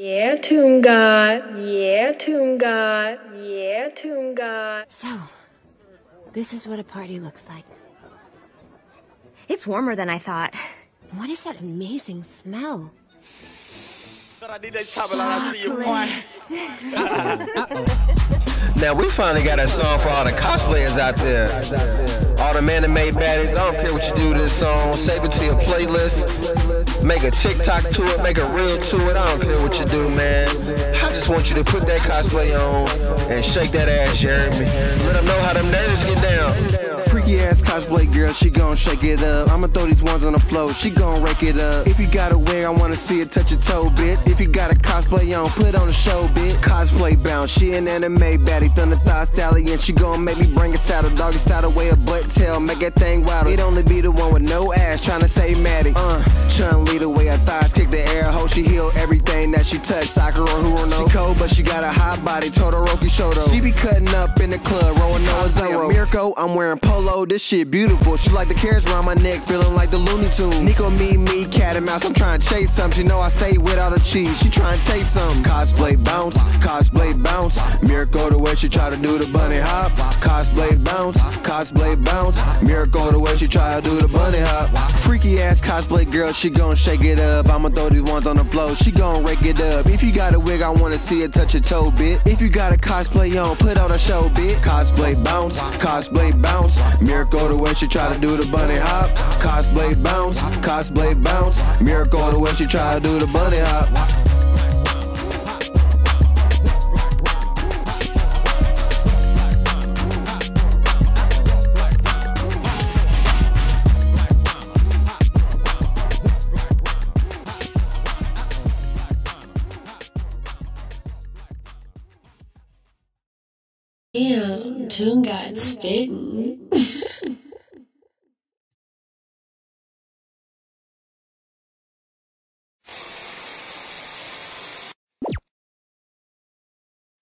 Yeah, Toon God. Yeah, Toon God. Yeah, Toon God. So, this is what a party looks like. It's warmer than I thought. What is that amazing smell? Chocolate. Now we finally got a song for all the cosplayers out there. All the man-made baddies, I don't care what you do to this song. Save it to your playlist. Make a TikTok to it, make a reel to it. I don't care what you do, man. I just want you to put that cosplay on and shake that ass, Jeremy. Let them know how them nerds get down. Freaky ass cosplay girl, she gon' shake it up. I'ma throw these ones on the floor, she gon' rake it up. If you got a wear, I wanna see it touch your toe, bit. If you got a cosplay on, put on a show, bit. Cosplay bounce, she an anime baddie, thunder thigh stallion. She gon' make me bring a saddle, doggy style way a butt tail, make that thing wilder. It only be the one with no ass, tryna say Maddie. Chun-Li the way her thighs kick the air hole, she heal everything that she touched. Sakura Haruno, she cold but she got a hot body, Todoroki Shoto. She be cutting up in the club, rolling on a zero. Mirko, I'm wearing polo, this shit beautiful. She like the carrots around my neck, feeling like the Looney Tunes. Nekomimi, cat and mouse, I'm trying to chase some. She know I stay with all the cheese, she trying to taste some. Cosplay bounce, Mirko the way she try to do the bunny hop. Cosplay bounce, Mirko the way she try to do the bunny hop. Freaky ass cosplay girl, she gon' shake it up. I'ma throw these ones on the floor, she gon' rake it up. If you got a wig, I wanna see it touch your toe, bit. If you got a cosplay on, put on a show, bit. Cosplay bounce, Mirko the way she try to do the bunny hop. Cosplay bounce, Mirko the way she try to do the bunny hop. Damn, Toon God's spittin'.